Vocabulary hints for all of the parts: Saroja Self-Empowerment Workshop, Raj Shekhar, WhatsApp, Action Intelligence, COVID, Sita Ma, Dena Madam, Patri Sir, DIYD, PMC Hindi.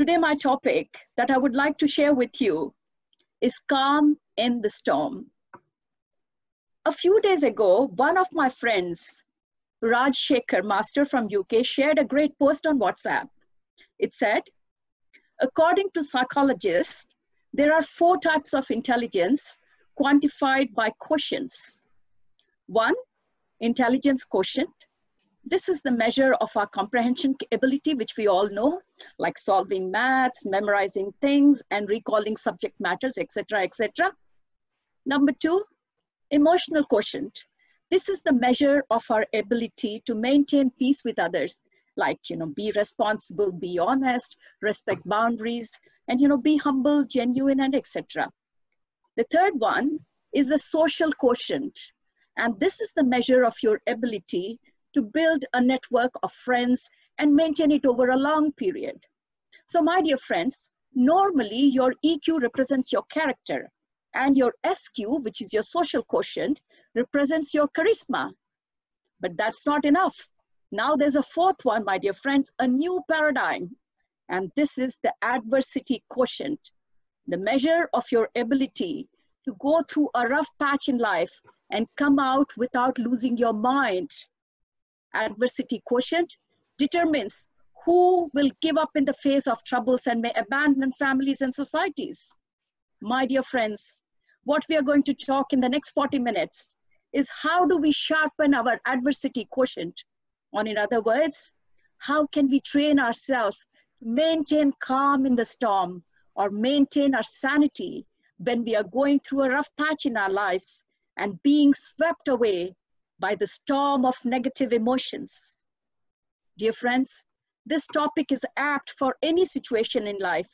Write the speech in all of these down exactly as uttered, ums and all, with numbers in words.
Today, my topic that I would like to share with you is calm in the storm. A few days ago, one of my friends, Raj Shekhar, master from U K, shared a great post on WhatsApp. It said, according to psychologists, there are four types of intelligence quantified by quotients. One, intelligence quotient. This is the measure of our comprehension ability, which we all know, like solving maths, memorizing things, and recalling subject matters, et cetera, et cetera. Number two, emotional quotient. This is the measure of our ability to maintain peace with others, like, you know, be responsible, be honest, respect boundaries, and, you know, be humble, genuine, and et cetera. The third one is a social quotient, and this is the measure of your ability to build a network of friends and maintain it over a long period. So my dear friends, normally your E Q represents your character and your S Q, which is your social quotient, represents your charisma, but that's not enough. Now there's a fourth one, my dear friends, a new paradigm, and this is the adversity quotient, the measure of your ability to go through a rough patch in life and come out without losing your mind. Adversity quotient determines who will give up in the face of troubles and may abandon families and societies. My dear friends, what we are going to talk in the next forty minutes is how do we sharpen our adversity quotient, or in other words, how can we train ourselves to maintain calm in the storm or maintain our sanity when we are going through a rough patch in our lives and being swept away by the storm of negative emotions. Dear friends, this topic is apt for any situation in life,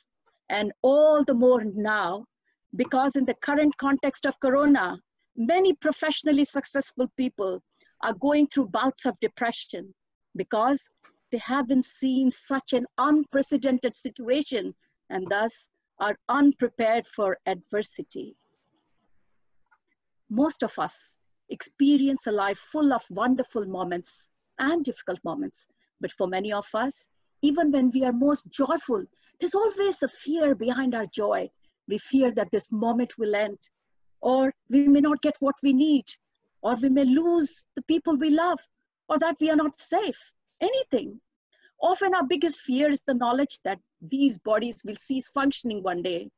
and all the more now, because in the current context of Corona, many professionally successful people are going through bouts of depression because they haven't seen such an unprecedented situation and thus are unprepared for adversity. Most of us experience a life full of wonderful moments and difficult moments. But for many of us, even when we are most joyful, there's always a fear behind our joy. We fear that this moment will end, or we may not get what we need, or we may lose the people we love, or that we are not safe, anything. Often our biggest fear is the knowledge that these bodies will cease functioning one day.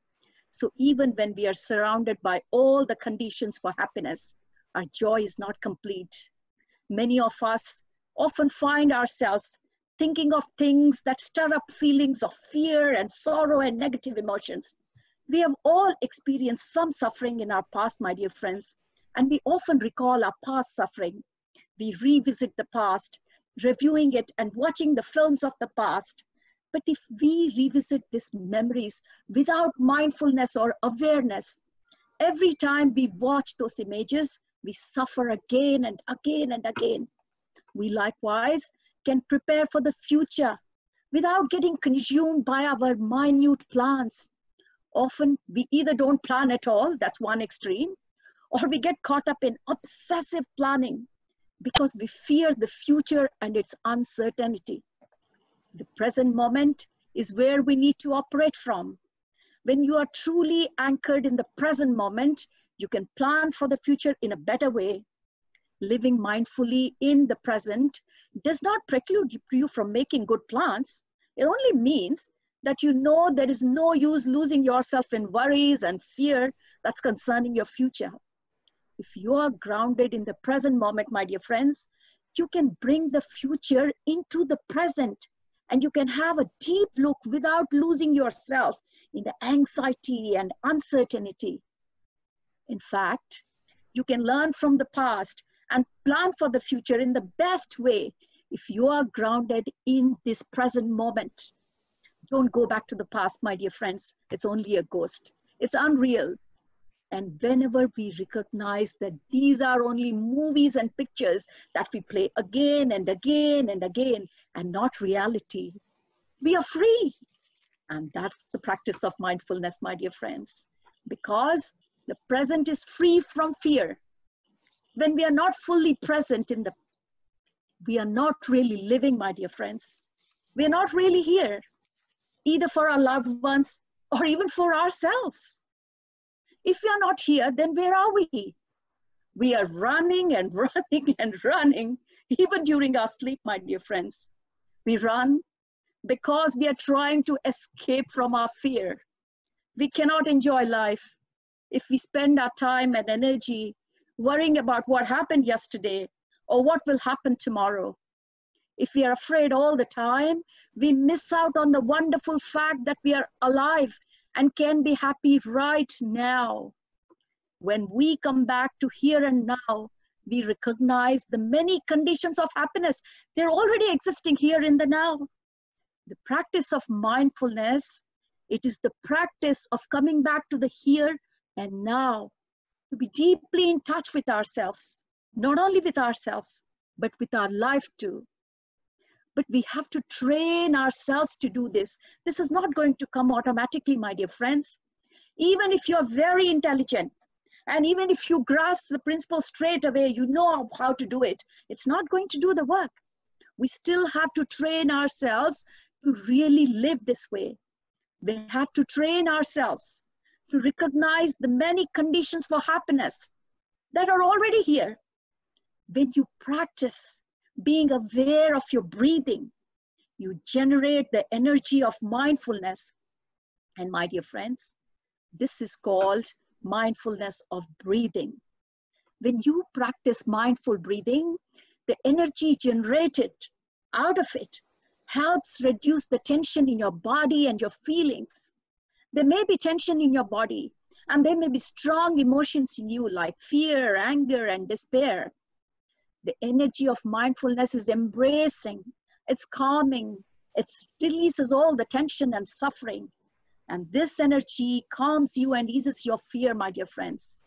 So even when we are surrounded by all the conditions for happiness, our joy is not complete. Many of us often find ourselves thinking of things that stir up feelings of fear and sorrow and negative emotions. We have all experienced some suffering in our past, my dear friends, and we often recall our past suffering. We revisit the past, reviewing it and watching the films of the past. But if we revisit these memories without mindfulness or awareness, every time we watch those images, we suffer again and again and again. We likewise can prepare for the future without getting consumed by our minute plans. Often we either don't plan at all, that's one extreme, or we get caught up in obsessive planning because we fear the future and its uncertainty. The present moment is where we need to operate from. When you are truly anchored in the present moment, you can plan for the future in a better way. Living mindfully in the present does not preclude you from making good plans. It only means that you know there is no use losing yourself in worries and fear that's concerning your future. If you are grounded in the present moment, my dear friends, you can bring the future into the present, and you can have a deep look without losing yourself in the anxiety and uncertainty. In fact, you can learn from the past and plan for the future in the best way if you are grounded in this present moment. Don't go back to the past, my dear friends. It's only a ghost. It's unreal. And whenever we recognize that these are only movies and pictures that we play again and again and again and not reality, we are free. And that's the practice of mindfulness, my dear friends, because the present is free from fear. When we are not fully present in the, we are not really living, my dear friends. We are not really here. either for our loved ones or even for ourselves. If we are not here, then where are we? We are running and running and running, even during our sleep, my dear friends. We run because we are trying to escape from our fear. We cannot enjoy life if we spend our time and energy worrying about what happened yesterday or what will happen tomorrow. If we are afraid all the time, we miss out on the wonderful fact that we are alive and can be happy right now. When we come back to here and now, we recognize the many conditions of happiness. They're already existing here in the now. The practice of mindfulness, it is the practice of coming back to the here and now, to be deeply in touch with ourselves, not only with ourselves, but with our life too. But we have to train ourselves to do this. This is not going to come automatically, my dear friends. Even if you're very intelligent, and even if you grasp the principle straight away, you know how to do it, it's not going to do the work. We still have to train ourselves to really live this way. We have to train ourselves to recognize the many conditions for happiness that are already here. When you practice being aware of your breathing, you generate the energy of mindfulness. And my dear friends, this is called mindfulness of breathing. When you practice mindful breathing, the energy generated out of it helps reduce the tension in your body and your feelings. There may be tension in your body, and there may be strong emotions in you like fear, anger, and despair. The energy of mindfulness is embracing, it's calming, it releases all the tension and suffering. And this energy calms you and eases your fear, my dear friends.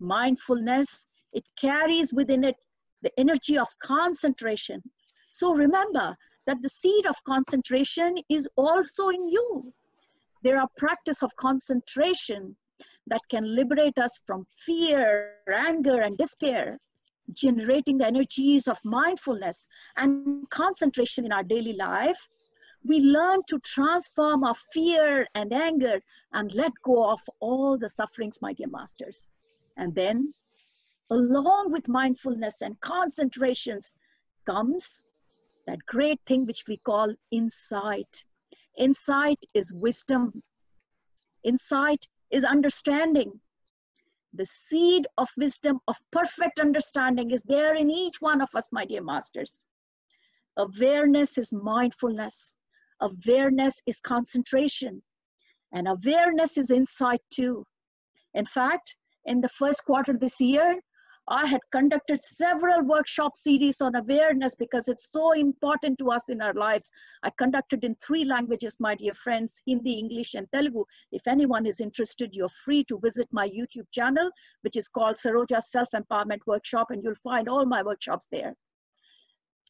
Mindfulness, it carries within it the energy of concentration. So remember that the seed of concentration is also in you. There are practices of concentration that can liberate us from fear, anger, and despair, generating the energies of mindfulness and concentration in our daily life. We learn to transform our fear and anger and let go of all the sufferings, my dear masters. And then, along with mindfulness and concentrations, comes that great thing which we call insight. Insight is wisdom. Insight is understanding. The seed of wisdom, of perfect understanding, is there in each one of us, my dear masters. Awareness is mindfulness. Awareness is concentration. And awareness is insight too. In fact, in the first quarter this year, I had conducted several workshop series on awareness because it's so important to us in our lives. I conducted in three languages, my dear friends, Hindi, English, and Telugu. If anyone is interested, you're free to visit my YouTube channel, which is called Saroja Self-Empowerment Workshop, and you'll find all my workshops there.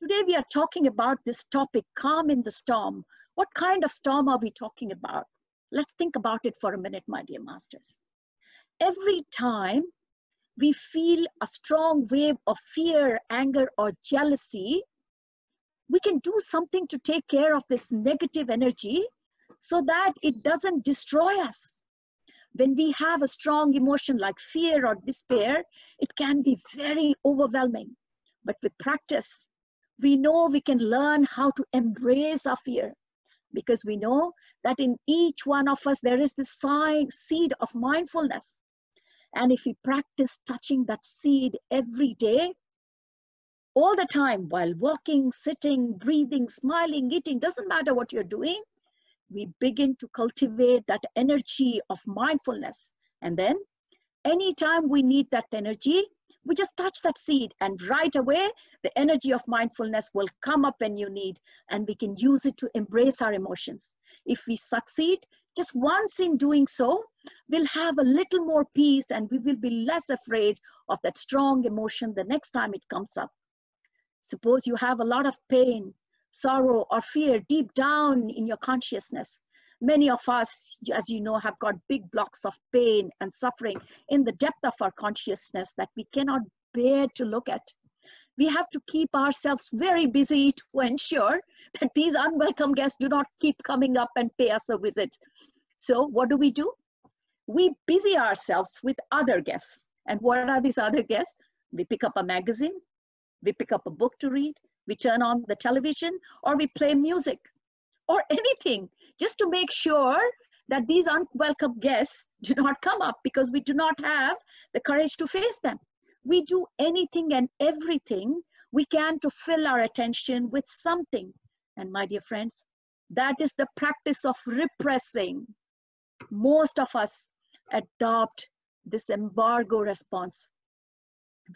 Today, we are talking about this topic, calm in the storm. What kind of storm are we talking about? Let's think about it for a minute, my dear masters. Every time we feel a strong wave of fear, anger, or jealousy, we can do something to take care of this negative energy so that it doesn't destroy us. When we have a strong emotion like fear or despair, it can be very overwhelming. But with practice, we know we can learn how to embrace our fear, because we know that in each one of us, there is this seed of mindfulness. And if we practice touching that seed every day, all the time, while walking, sitting, breathing, smiling, eating, doesn't matter what you're doing, we begin to cultivate that energy of mindfulness. And then anytime we need that energy, we just touch that seed, and right away, the energy of mindfulness will come up when you need, and we can use it to embrace our emotions. If we succeed just once in doing so, we'll have a little more peace and we will be less afraid of that strong emotion the next time it comes up. Suppose you have a lot of pain, sorrow, or fear deep down in your consciousness. Many of us, as you know, have got big blocks of pain and suffering in the depth of our consciousness that we cannot bear to look at. we have to keep ourselves very busy to ensure that these unwelcome guests do not keep coming up and pay us a visit. So what do we do? We busy ourselves with other guests. And what are these other guests? We pick up a magazine, we pick up a book to read, we turn on the television, or we play music, or anything, just to make sure that these unwelcome guests do not come up, because we do not have the courage to face them. We do anything and everything we can to fill our attention with something. And my dear friends, that is the practice of repressing. Most of us adopt this embargo response.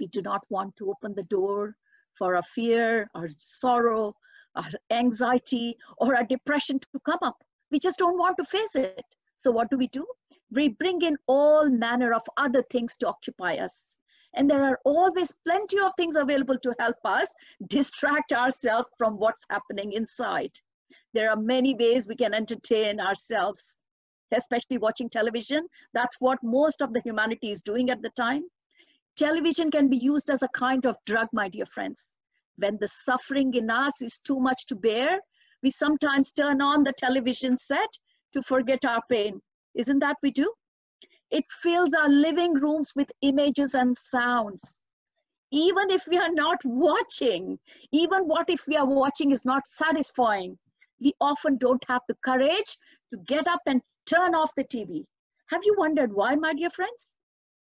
We do not want to open the door for our fear, our sorrow, our anxiety, or our depression to come up. We just don't want to face it. So what do we do? We bring in all manner of other things to occupy us. And there are always plenty of things available to help us distract ourselves from what's happening inside. There are many ways we can entertain ourselves, especially watching television. That's what most of the humanity is doing at the time. Television can be used as a kind of drug, my dear friends. When the suffering in us is too much to bear, we sometimes turn on the television set to forget our pain. Isn't that we do? It fills our living rooms with images and sounds. Even if we are not watching, even what if we are watching is not satisfying, we often don't have the courage to get up and turn off the T V. Have you wondered why, my dear friends?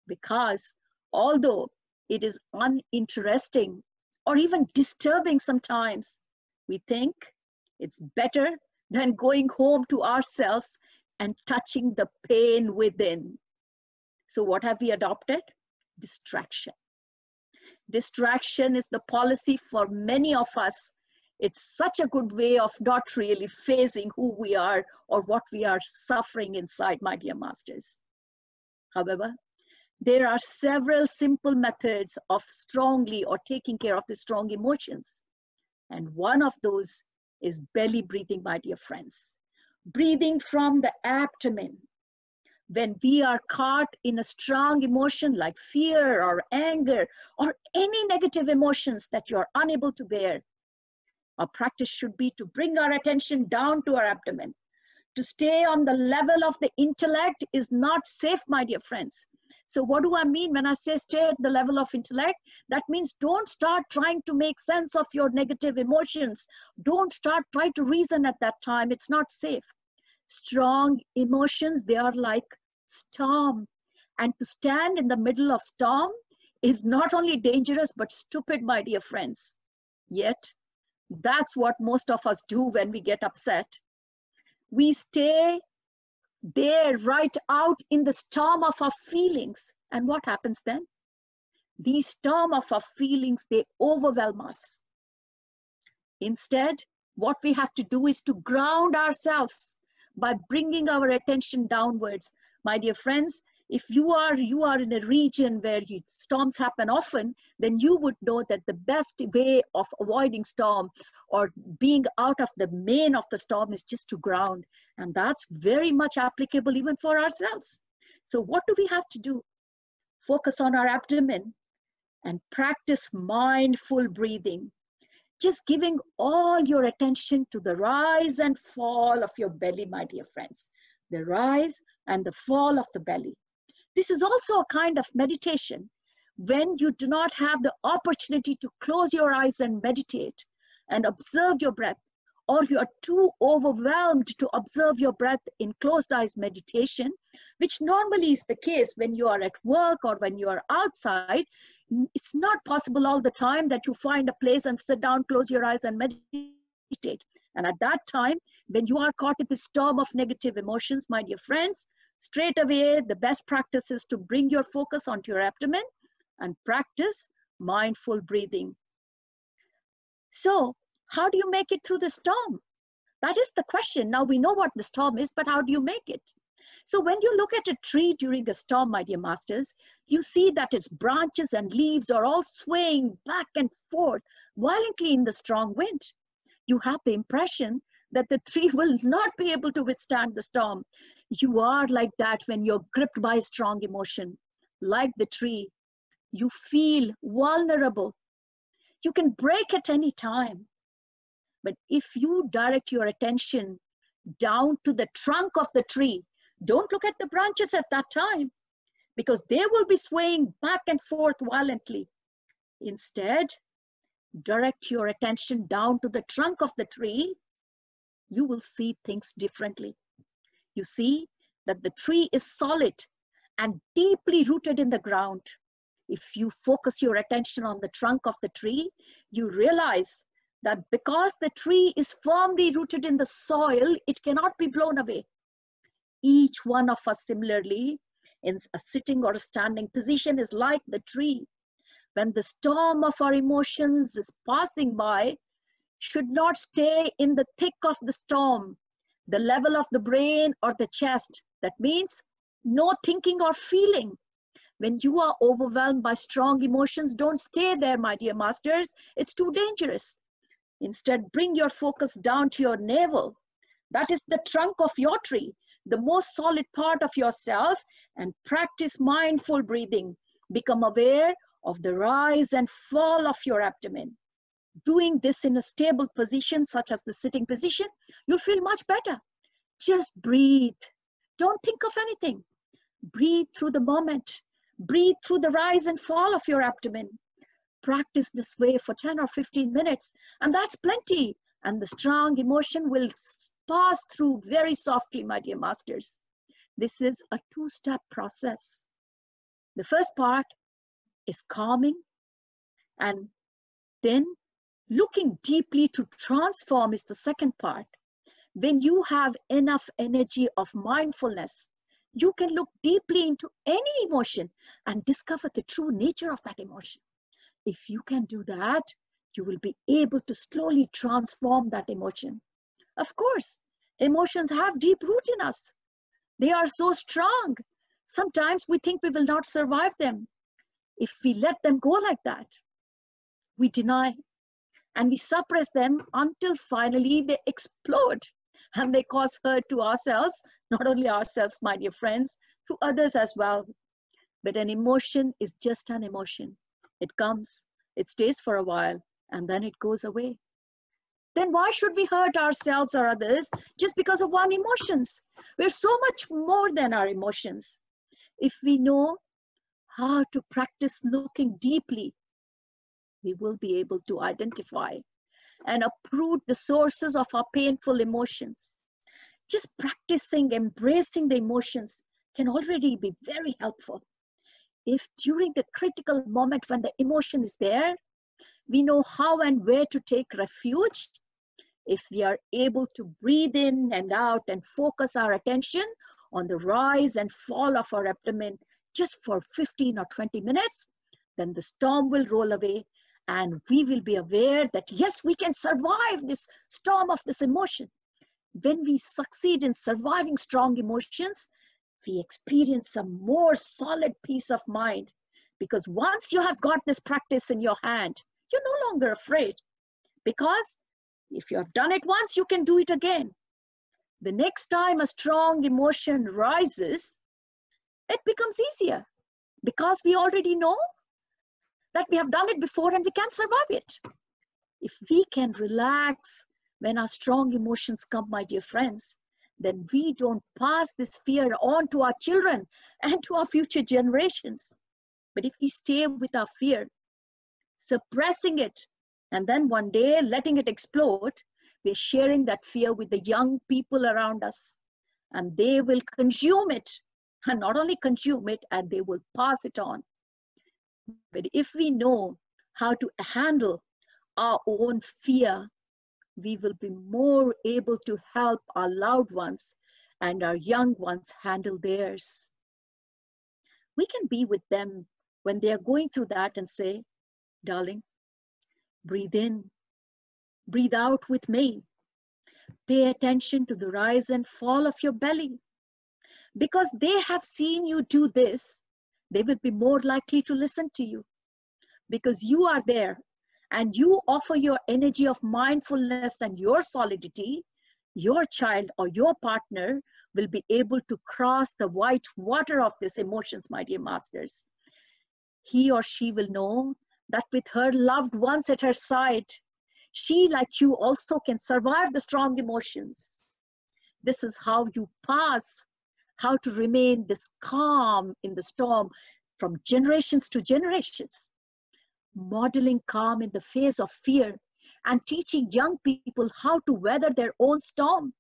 Because although it is uninteresting or even disturbing sometimes, we think it's better than going home to ourselves and touching the pain within. So what have we adopted? Distraction. Distraction is the policy for many of us. It's such a good way of not really facing who we are or what we are suffering inside, my dear masters. However, there are several simple methods of strongly or taking care of the strong emotions. And one of those is belly breathing, my dear friends. Breathing from the abdomen. When we are caught in a strong emotion like fear or anger or any negative emotions that you are unable to bear, our practice should be to bring our attention down to our abdomen. To stay on the level of the intellect is not safe, my dear friends. So what do I mean when I say stay at the level of intellect? That means don't start trying to make sense of your negative emotions. Don't start trying to reason at that time. It's not safe. Strong emotions, they are like storm. And to stand in the middle of storm is not only dangerous, but stupid, my dear friends. Yet, that's what most of us do when we get upset. We stay there right out in the storm of our feelings. And what happens then? These storm of our feelings, they overwhelm us. Instead, what we have to do is to ground ourselves by bringing our attention downwards. My dear friends, if you are, you are in a region where you, storms happen often, then you would know that the best way of avoiding storm or being out of the main of the storm is just to ground. And that's very much applicable even for ourselves. So what do we have to do? Focus on our abdomen and practice mindful breathing. Just giving all your attention to the rise and fall of your belly, my dear friends. The rise and the fall of the belly. This is also a kind of meditation. When you do not have the opportunity to close your eyes and meditate and observe your breath, or you are too overwhelmed to observe your breath in closed eyes meditation, which normally is the case when you are at work or when you are outside, it's not possible all the time that you find a place and sit down, close your eyes and meditate. And at that time, when you are caught in the storm of negative emotions, my dear friends, straight away, the best practice is to bring your focus onto your abdomen and practice mindful breathing. So, how do you make it through the storm? That is the question. Now, we know what the storm is, but how do you make it? So, when you look at a tree during a storm, my dear masters, you see that its branches and leaves are all swaying back and forth violently in the strong wind. You have the impression that the tree will not be able to withstand the storm. You are like that when you're gripped by strong emotion. Like the tree, you feel vulnerable. You can break at any time. But if you direct your attention down to the trunk of the tree, don't look at the branches at that time, because they will be swaying back and forth violently. Instead, direct your attention down to the trunk of the tree. You will see things differently. You see that the tree is solid and deeply rooted in the ground. If you focus your attention on the trunk of the tree, you realize that because the tree is firmly rooted in the soil, it cannot be blown away. Each one of us similarly, in a sitting or a standing position, is like the tree. When the storm of our emotions is passing by, should not stay in the thick of the storm, the level of the brain or the chest. That means no thinking or feeling. When you are overwhelmed by strong emotions, don't stay there, my dear masters. It's too dangerous. Instead, bring your focus down to your navel. That is the trunk of your tree, the most solid part of yourself, and practice mindful breathing. Become aware of the rise and fall of your abdomen. Doing this in a stable position, such as the sitting position, you'll feel much better. Just breathe. Don't think of anything. Breathe through the moment. Breathe through the rise and fall of your abdomen. Practice this way for ten or fifteen minutes, and that's plenty. And the strong emotion will pass through very softly, my dear masters. This is a two-step process. The first part is calming, and then looking deeply to transform is the second part. When you have enough energy of mindfulness, you can look deeply into any emotion and discover the true nature of that emotion. If you can do that, you will be able to slowly transform that emotion. Of course, emotions have deep root in us. They are so strong. Sometimes we think we will not survive them. If we let them go like that, we deny and we suppress them until finally they explode and they cause hurt to ourselves, not only ourselves, my dear friends, to others as well. But an emotion is just an emotion. It comes, it stays for a while, and then it goes away. Then why should we hurt ourselves or others just because of our emotions? We're so much more than our emotions. If we know how to practice looking deeply, we will be able to identify and uproot the sources of our painful emotions. Just practicing, embracing the emotions can already be very helpful. If during the critical moment when the emotion is there, we know how and where to take refuge, if we are able to breathe in and out and focus our attention on the rise and fall of our abdomen just for fifteen or twenty minutes, then the storm will roll away and we will be aware that yes, we can survive this storm of this emotion. When we succeed in surviving strong emotions, we experience a more solid peace of mind, because once you have got this practice in your hand, you're no longer afraid, because if you have done it once, you can do it again. The next time a strong emotion rises, it becomes easier because we already know that we have done it before and we can survive it. If we can relax when our strong emotions come, my dear friends, then we don't pass this fear on to our children and to our future generations. But if we stay with our fear, suppressing it, and then one day letting it explode, we're sharing that fear with the young people around us, and they will consume it, and not only consume it, and they will pass it on. But if we know how to handle our own fear, we will be more able to help our loved ones and our young ones handle theirs. We can be with them when they are going through that and say, darling, breathe in, breathe out with me. Pay attention to the rise and fall of your belly. Because they have seen you do this, they will be more likely to listen to you. Because you are there, and you offer your energy of mindfulness and your solidity, your child or your partner will be able to cross the white water of these emotions, my dear masters. He or she will know that with her loved ones at her side, she, like you, also can survive the strong emotions. This is how you pass, how to remain this calm in the storm from generations to generations. Modeling calm in the face of fear and teaching young people how to weather their own storm.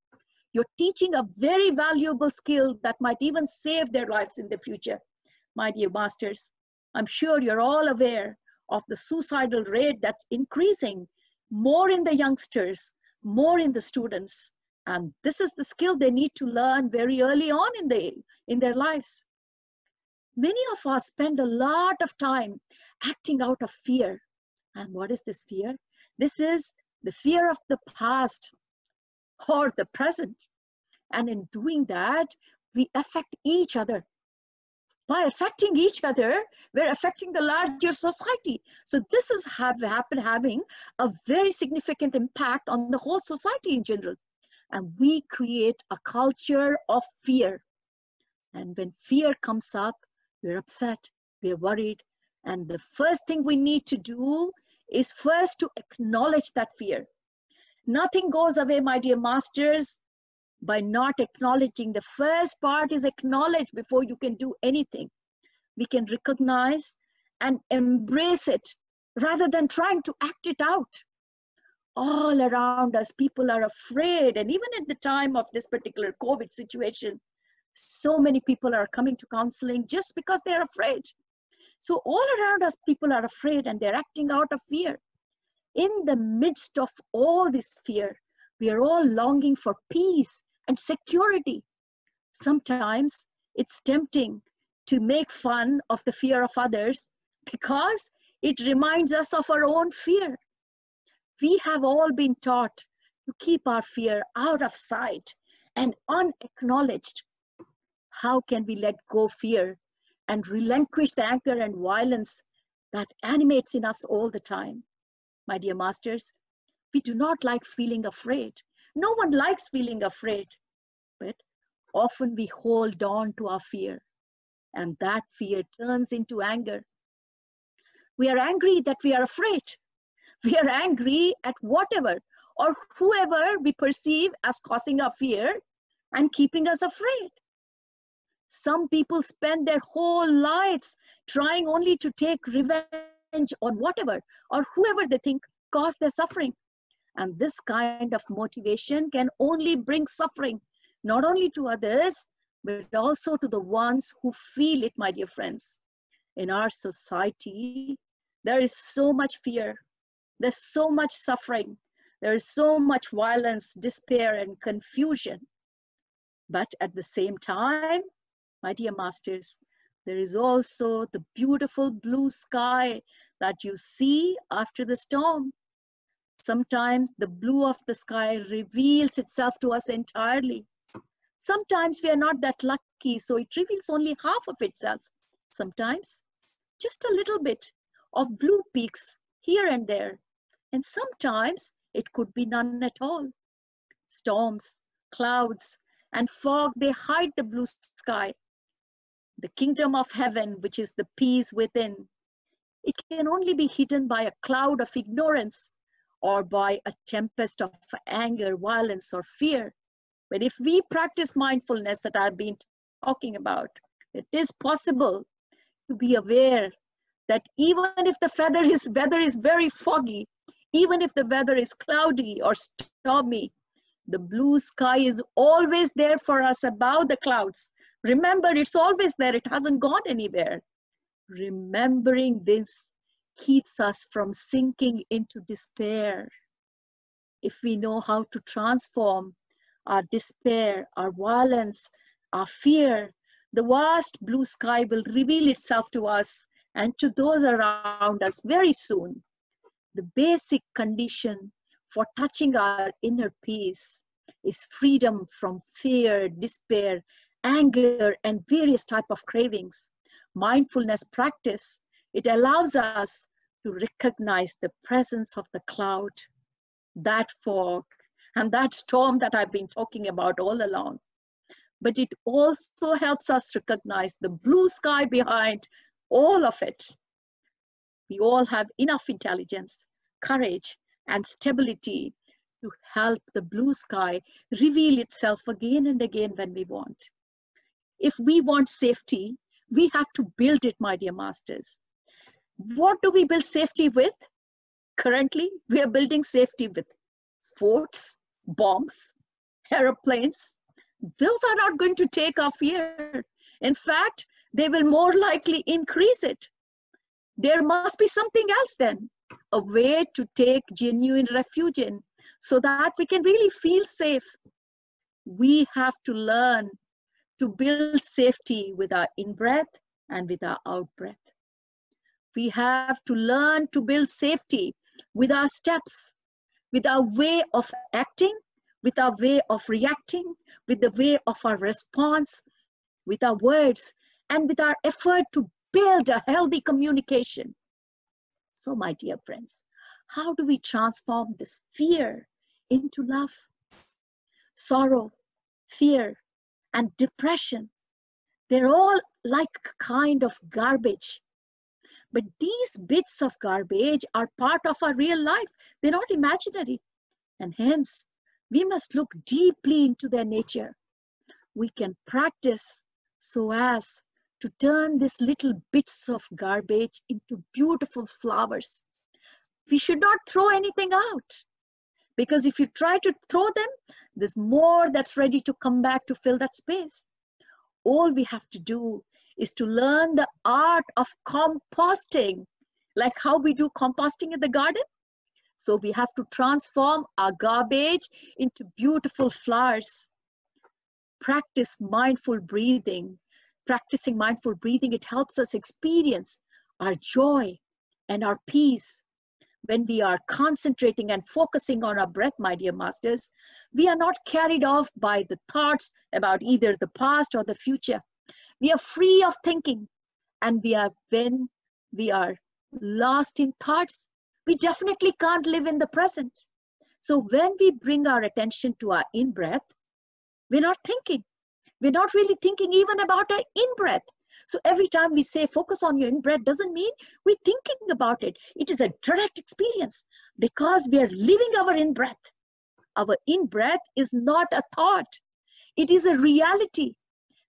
You're teaching a very valuable skill that might even save their lives in the future. My dear masters, I'm sure you're all aware of the suicidal rate that's increasing, more in the youngsters, more in the students. And this is the skill they need to learn very early on in, the, in their lives. Many of us spend a lot of time acting out of fear. And what is this fear? This is the fear of the past or the present. And in doing that, we affect each other. By affecting each other, we're affecting the larger society. So this is have happened having a very significant impact on the whole society in general. And we create a culture of fear. And when fear comes up, we're upset, we're worried. And the first thing we need to do is first to acknowledge that fear. Nothing goes away, my dear masters, by not acknowledging. The first part is acknowledge before you can do anything. We can recognize and embrace it rather than trying to act it out. All around us, people are afraid. And even at the time of this particular COVID situation, so many people are coming to counseling just because they're afraid. So all around us, people are afraid and they're acting out of fear. In the midst of all this fear, we are all longing for peace and security. Sometimes it's tempting to make fun of the fear of others because it reminds us of our own fear. We have all been taught to keep our fear out of sight and unacknowledged. How can we let go fear and relinquish the anger and violence that animates in us all the time? My dear masters, we do not like feeling afraid. No one likes feeling afraid, but often we hold on to our fear, and that fear turns into anger. We are angry that we are afraid. We are angry at whatever or whoever we perceive as causing our fear and keeping us afraid. Some people spend their whole lives trying only to take revenge on whatever or whoever they think caused their suffering. And this kind of motivation can only bring suffering, not only to others, but also to the ones who feel it, my dear friends. In our society, there is so much fear. There's so much suffering. There is so much violence, despair, and confusion. But at the same time, my dear masters, there is also the beautiful blue sky that you see after the storm. Sometimes the blue of the sky reveals itself to us entirely. Sometimes we are not that lucky, so it reveals only half of itself. Sometimes just a little bit of blue peaks here and there. And sometimes it could be none at all. Storms, clouds, and fog, they hide the blue sky. The kingdom of heaven, which is the peace within, it can only be hidden by a cloud of ignorance or by a tempest of anger, violence, or fear. But if we practice mindfulness that I've been talking about, it is possible to be aware that even if the weather is, weather is very foggy, even if the weather is cloudy or stormy, the blue sky is always there for us above the clouds. Remember, it's always there. It hasn't gone anywhere. Remembering this keeps us from sinking into despair. If we know how to transform our despair, our violence, our fear, the vast blue sky will reveal itself to us and to those around us very soon. The basic condition for touching our inner peace is freedom from fear, despair, anger, and various type of cravings. Mindfulness practice, it allows us to recognize the presence of the cloud, that fog, and that storm that I've been talking about all along. But it also helps us recognize the blue sky behind all of it. We all have enough intelligence, courage, and stability to help the blue sky reveal itself again and again when we want. If we want safety, we have to build it, my dear masters. What do we build safety with? Currently, we are building safety with forts, bombs, aeroplanes. Those are not going to take our fear. In fact, they will more likely increase it. There must be something else then, a way to take genuine refuge in so that we can really feel safe. We have to learn to build safety with our in-breath and with our out-breath. We have to learn to build safety with our steps, with our way of acting, with our way of reacting, with the way of our response, with our words, and with our effort to build a healthy communication. So, my dear friends, how do we transform this fear into love? Sorrow, fear, and depression, they're all like kind of garbage. But these bits of garbage are part of our real life. They're not imaginary. And hence, we must look deeply into their nature. We can practice so as to turn these little bits of garbage into beautiful flowers. We should not throw anything out, because if you try to throw them, there's more that's ready to come back to fill that space. All we have to do is to learn the art of composting, like how we do composting in the garden. So we have to transform our garbage into beautiful flowers. Practice mindful breathing. Practicing mindful breathing, it helps us experience our joy and our peace. When we are concentrating and focusing on our breath, my dear masters, we are not carried off by the thoughts about either the past or the future. We are free of thinking, and we are when we are lost in thoughts, we definitely can't live in the present. So when we bring our attention to our in-breath, we're not thinking. We're not really thinking even about our in-breath. So every time we say focus on your in-breath doesn't mean we're thinking about it. It is a direct experience because we are living our in-breath. Our in-breath is not a thought. It is a reality.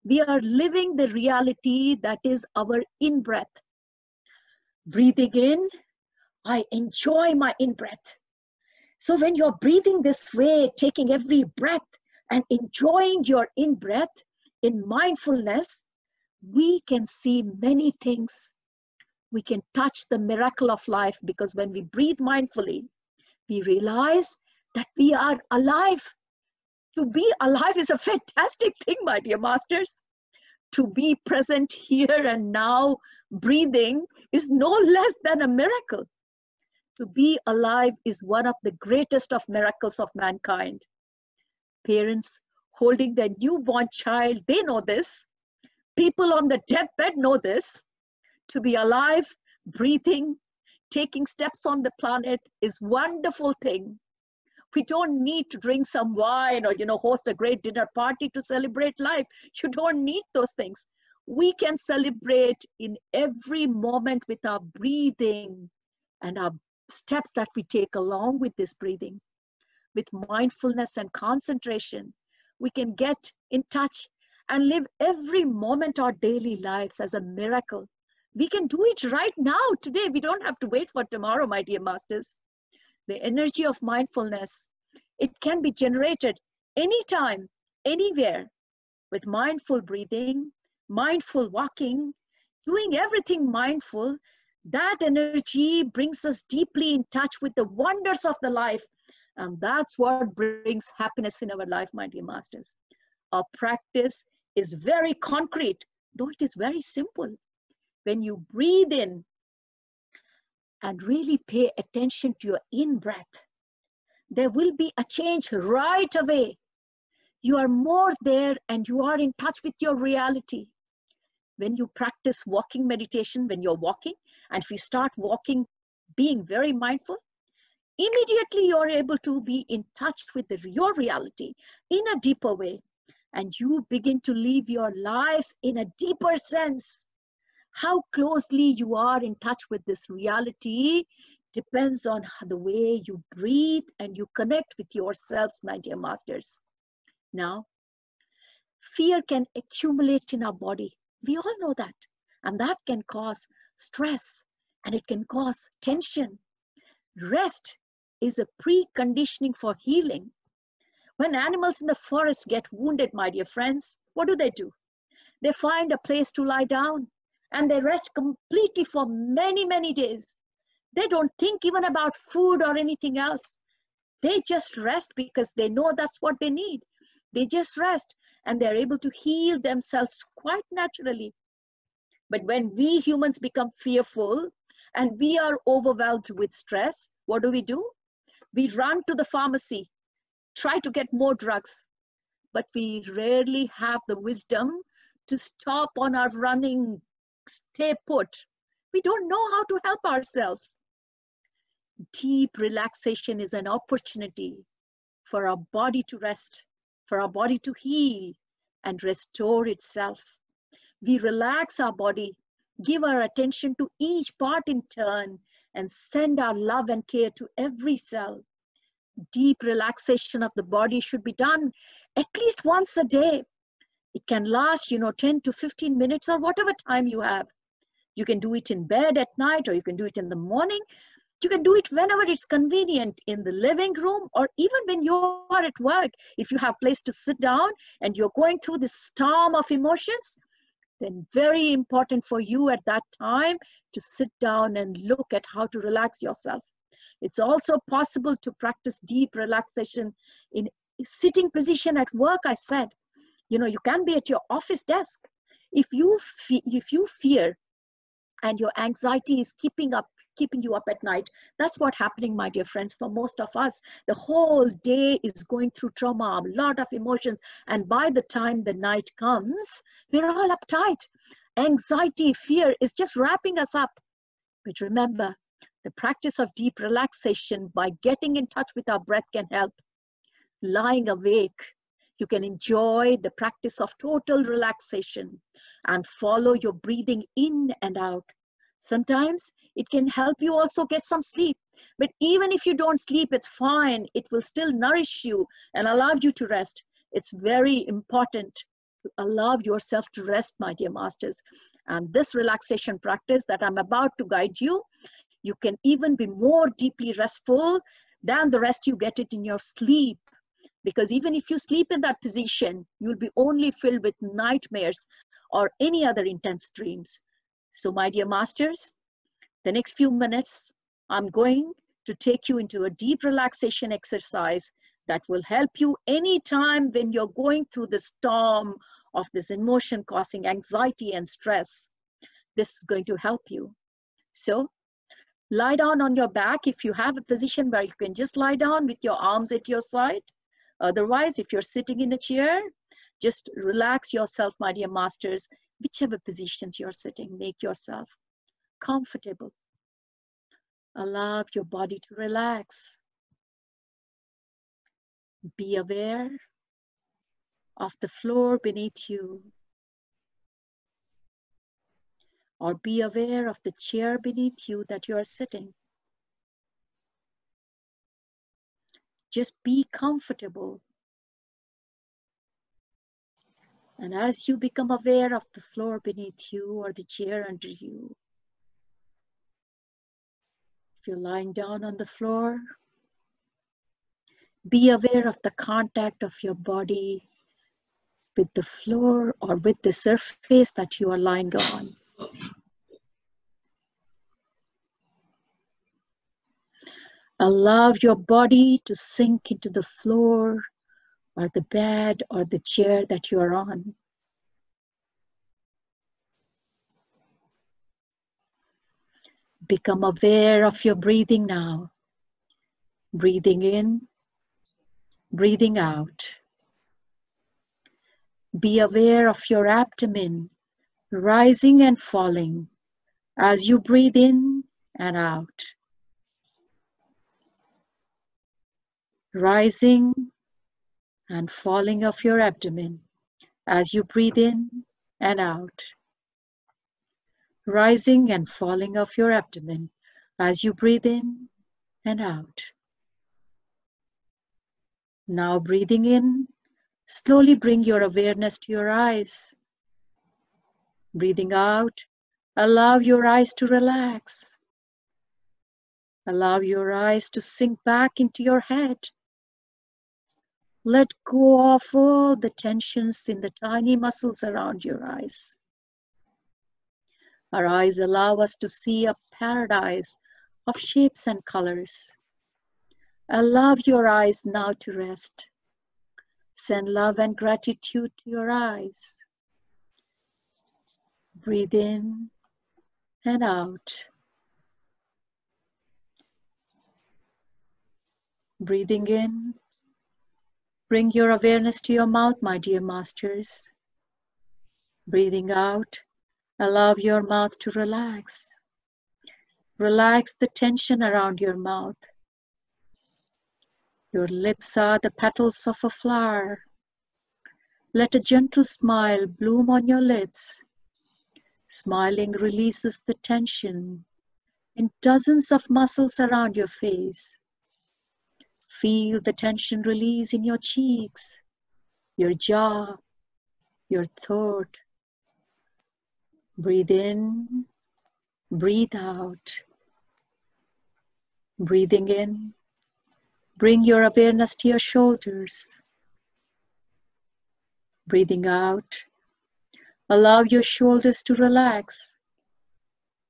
We are living the reality that is our in-breath. Breathing in, I enjoy my in-breath. So when you're breathing this way, taking every breath and enjoying your in-breath in mindfulness, we can see many things. We can touch the miracle of life, because when we breathe mindfully, we realize that we are alive. To be alive is a fantastic thing, my dear masters. To be present here and now, breathing, is no less than a miracle. To be alive is one of the greatest of miracles of mankind. Parents holding their newborn child, they know this. People on the deathbed know this. To be alive, breathing, taking steps on the planet is a wonderful thing. We don't need to drink some wine or, you know, host a great dinner party to celebrate life. You don't need those things. We can celebrate in every moment with our breathing and our steps that we take along with this breathing. With mindfulness and concentration, we can get in touch and live every moment of our daily lives as a miracle. We can do it right now, today. We don't have to wait for tomorrow, my dear masters. The energy of mindfulness, it can be generated anytime, anywhere, with mindful breathing, mindful walking, doing everything mindful. That energy brings us deeply in touch with the wonders of the life. And that's what brings happiness in our life, my dear masters. Our practice is very concrete, though it is very simple. When you breathe in and really pay attention to your in-breath, there will be a change right away. You are more there and you are in touch with your reality. When you practice walking meditation, when you're walking, and if you start walking, being very mindful, immediately you're able to be in touch with the, your reality in a deeper way. And you begin to live your life in a deeper sense. How closely you are in touch with this reality depends on the way you breathe and you connect with yourselves, my dear masters. Now, fear can accumulate in our body. We all know that. And that can cause stress and it can cause tension. Rest is a preconditioning for healing. When animals in the forest get wounded, my dear friends, what do they do? They find a place to lie down and they rest completely for many, many days. They don't think even about food or anything else. They just rest because they know that's what they need. They just rest and they're able to heal themselves quite naturally. But when we humans become fearful and we are overwhelmed with stress, what do we do? We run to the pharmacy, try to get more drugs, but we rarely have the wisdom to stop on our running, stay put. We don't know how to help ourselves. Deep relaxation is an opportunity for our body to rest, for our body to heal and restore itself. We relax our body, give our attention to each part in turn, and send our love and care to every cell. Deep relaxation of the body should be done at least once a day. It can last, you know, ten to fifteen minutes or whatever time you have. You can do it in bed at night, or you can do it in the morning. You can do it whenever it's convenient, in the living room, or even when you are at work. If you have a place to sit down and you're going through this storm of emotions, then very important for you at that time to sit down and look at how to relax yourself. It's also possible to practice deep relaxation in sitting position at work, I said. You know, you can be at your office desk. If you, fe- if you fear and your anxiety is keeping up, keeping you up at night, that's what's happening, my dear friends, for most of us. The whole day is going through trauma, a lot of emotions. And by the time the night comes, we're all uptight. Anxiety, fear is just wrapping us up. But remember, the practice of deep relaxation by getting in touch with our breath can help. Lying awake, you can enjoy the practice of total relaxation and follow your breathing in and out. Sometimes it can help you also get some sleep. But even if you don't sleep, it's fine. It will still nourish you and allow you to rest. It's very important to allow yourself to rest, my dear masters. And this relaxation practice that I'm about to guide you, you can even be more deeply restful than the rest you get it in your sleep. Because even if you sleep in that position, you'll be only filled with nightmares or any other intense dreams. So my dear masters, the next few minutes, I'm going to take you into a deep relaxation exercise that will help you anytime when you're going through the storm of this emotion causing anxiety and stress. This is going to help you. So lie down on your back if you have a position where you can just lie down with your arms at your side. Otherwise, if you're sitting in a chair, just relax yourself, my dear masters, whichever positions you're sitting, make yourself comfortable. Allow your body to relax. Be aware of the floor beneath you, or be aware of the chair beneath you that you are sitting. Just be comfortable. And as you become aware of the floor beneath you or the chair under you, if you're lying down on the floor, be aware of the contact of your body with the floor or with the surface that you are lying on. Allow your body to sink into the floor or the bed or the chair that you are on. Become aware of your breathing now. Breathing in, breathing out. Be aware of your abdomen rising and falling as you breathe in and out. Rising and falling of your abdomen as you breathe in and out. rising and falling of your abdomen as you breathe in and out. Now breathing in, slowly bring your awareness to your eyes. Breathing out, allow your eyes to relax. Allow your eyes to sink back into your head. Let go of all the tensions in the tiny muscles around your eyes. Our eyes allow us to see a paradise of shapes and colors. Allow your eyes now to rest. Send love and gratitude to your eyes. Breathe in and out. Breathing in, bring your awareness to your mouth, my dear masters. Breathing out, allow your mouth to relax. Relax the tension around your mouth. Your lips are the petals of a flower. Let a gentle smile bloom on your lips. Smiling releases the tension in dozens of muscles around your face. Feel the tension release in your cheeks, your jaw, your throat. Breathe in, breathe out. Breathing in, bring your awareness to your shoulders. Breathing out, allow your shoulders to relax.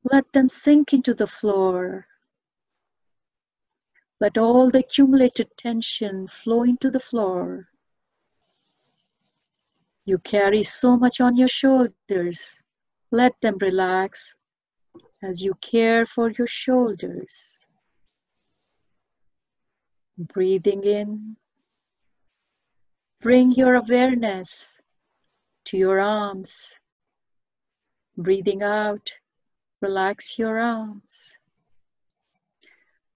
Let them sink into the floor. Let all the accumulated tension flow into the floor. You carry so much on your shoulders. Let them relax as you care for your shoulders. Breathing in, bring your awareness to your arms. Breathing out, relax your arms.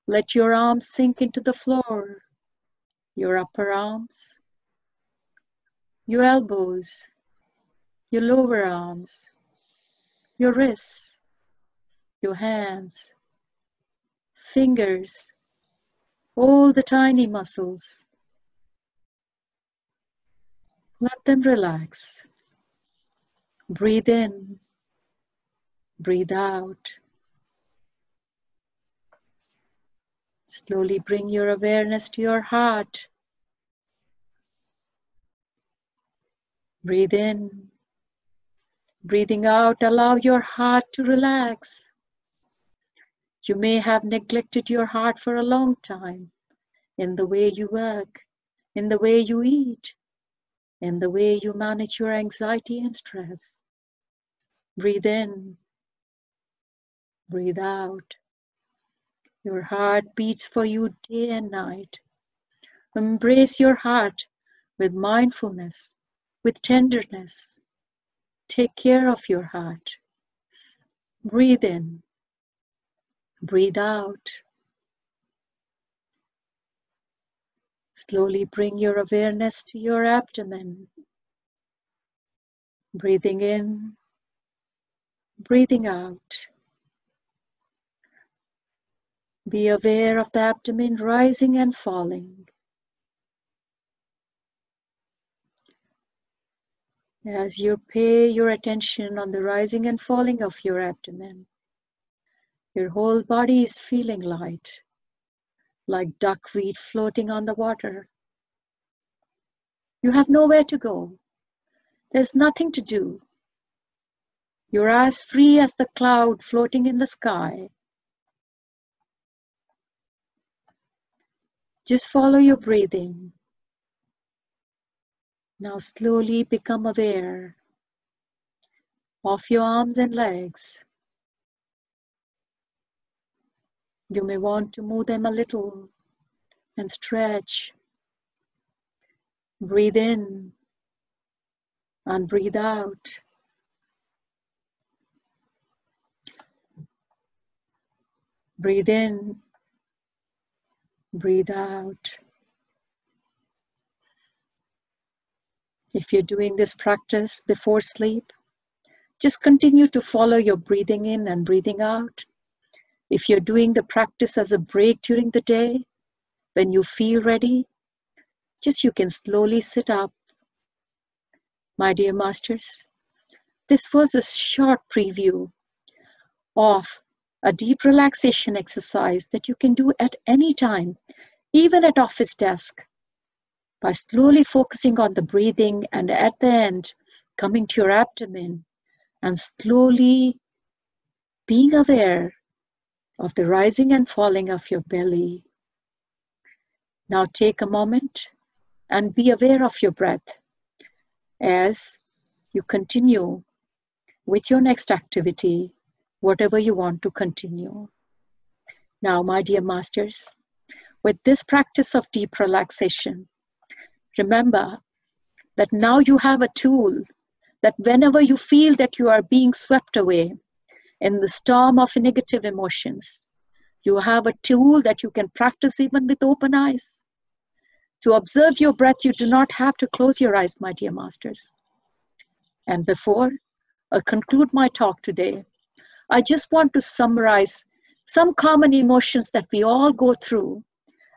Let your arms sink into the floor, your upper arms, your elbows, your lower arms, your wrists, your hands, fingers, all the tiny muscles. Let them relax. Breathe in, breathe out. Slowly bring your awareness to your heart. Breathe in. Breathing out, allow your heart to relax. You may have neglected your heart for a long time in the way you work, in the way you eat, in the way you manage your anxiety and stress. Breathe in. Breathe out. Your heart beats for you day and night. Embrace your heart with mindfulness, with tenderness. Take care of your heart. Breathe in. Breathe out. Slowly bring your awareness to your abdomen. Breathing in. Breathing out. Be aware of the abdomen rising and falling. As you pay your attention on the rising and falling of your abdomen, your whole body is feeling light, like duckweed floating on the water. You have nowhere to go. There's nothing to do. You're as free as the cloud floating in the sky. Just follow your breathing. Now slowly become aware of your arms and legs. You may want to move them a little and stretch. Breathe in and breathe out. Breathe in. Breathe out. If you're doing this practice before sleep, Just continue to follow your breathing in and breathing out. If you're doing the practice as a break during the day, when you feel ready, just you can slowly sit up. My dear masters, this was a short preview of a deep relaxation exercise that you can do at any time, even at office desk, by slowly focusing on the breathing and at the end, coming to your abdomen and slowly being aware of the rising and falling of your belly. Now take a moment and be aware of your breath as you continue with your next activity, whatever you want to continue. Now, my dear masters, with this practice of deep relaxation, remember that now you have a tool that whenever you feel that you are being swept away in the storm of negative emotions, you have a tool that you can practice even with open eyes. To observe your breath, you do not have to close your eyes, my dear masters. And before I conclude my talk today, I just want to summarize some common emotions that we all go through.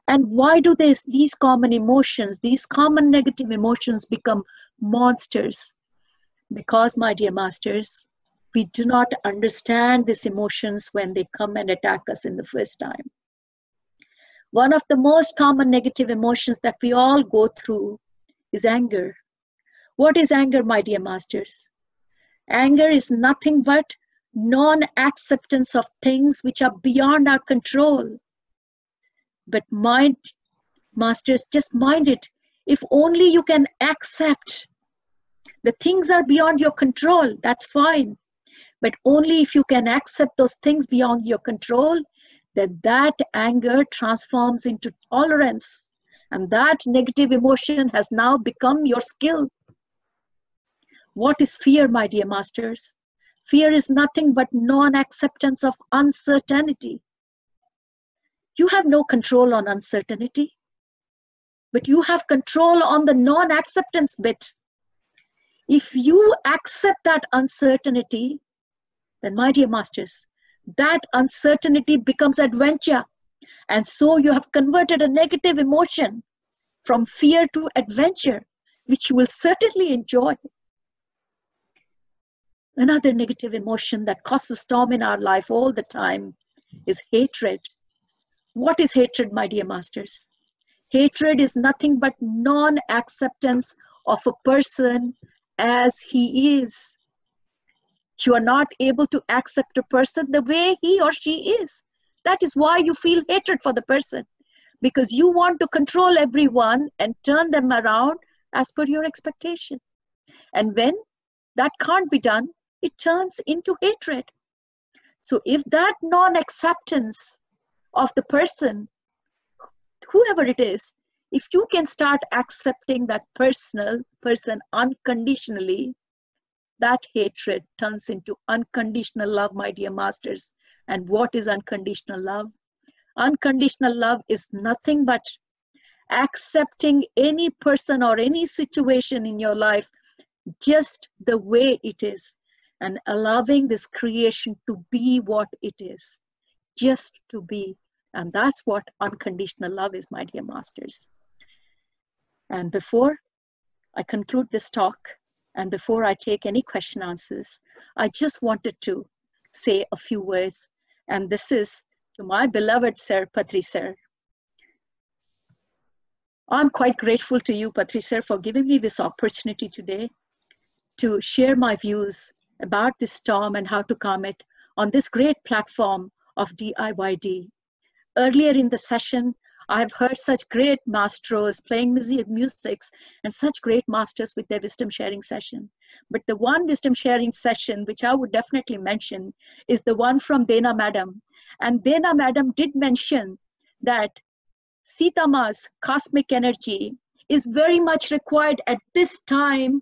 And why do they, these common emotions, these common negative emotions become monsters? Because, my dear masters, we do not understand these emotions when they come and attack us in the first time. One of the most common negative emotions that we all go through is anger. What is anger, my dear masters? Anger is nothing but non-acceptance of things which are beyond our control. But mind, masters, just mind it. If only you can accept the things are beyond your control, that's fine. But only if you can accept those things beyond your control, that that anger transforms into tolerance. And that negative emotion has now become your skill. What is fear, my dear masters? Fear is nothing but non-acceptance of uncertainty. You have no control on uncertainty, but you have control on the non-acceptance bit. If you accept that uncertainty, then my dear masters, that uncertainty becomes adventure. And so you have converted a negative emotion from fear to adventure, which you will certainly enjoy. Another negative emotion that causes storm in our life all the time is hatred. What is hatred, my dear masters? Hatred is nothing but non-acceptance of a person as he is. You are not able to accept a person the way he or she is. That is why you feel hatred for the person, because you want to control everyone and turn them around as per your expectation. And when that can't be done, it turns into hatred. So if that non-acceptance of the person, whoever it is, if you can start accepting that personal person unconditionally, that hatred turns into unconditional love, my dear masters. And what is unconditional love? Unconditional love is nothing but accepting any person or any situation in your life just the way it is and allowing this creation to be what it is, just to be. And that's what unconditional love is, my dear masters. And before I conclude this talk, and before I take any question answers, I just wanted to say a few words. And this is to my beloved Sir, Patri Sir. I'm quite grateful to you, Patri Sir, for giving me this opportunity today to share my views about this storm and how to calm it on this great platform of D I Y D. Earlier in the session, I have heard such great maestros playing music and such great masters with their wisdom sharing session. But the one wisdom sharing session, which I would definitely mention, is the one from Dena Madam. And Dena Madam did mention that Sita Ma's cosmic energy is very much required at this time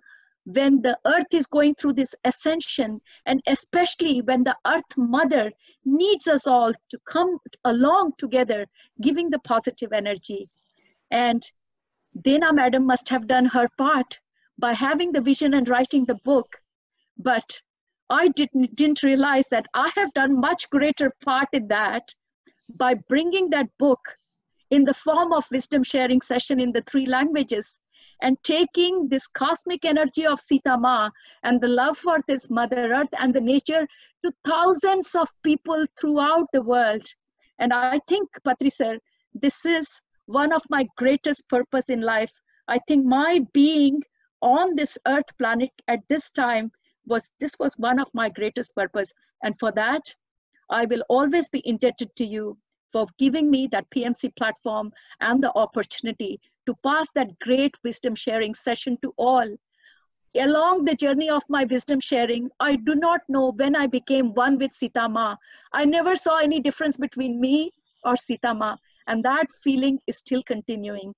when the earth is going through this ascension, and especially when the earth mother needs us all to come along together, giving the positive energy. And Dena Madam must have done her part by having the vision and writing the book. But I didn't, didn't realize that I have done much greater part in that by bringing that book in the form of wisdom sharing session in the three languages and taking this cosmic energy of Sita Ma and the love for this Mother Earth and the nature to thousands of people throughout the world. And I think, Patri Sir, this is one of my greatest purpose in life. I think my being on this earth planet at this time was, this was one of my greatest purpose. And for that, I will always be indebted to you for giving me that P M C platform and the opportunity to pass that great wisdom sharing session to all. Along the journey of my wisdom sharing, I do not know when I became one with Sita Ma. I never saw any difference between me or Sita Ma, and that feeling is still continuing.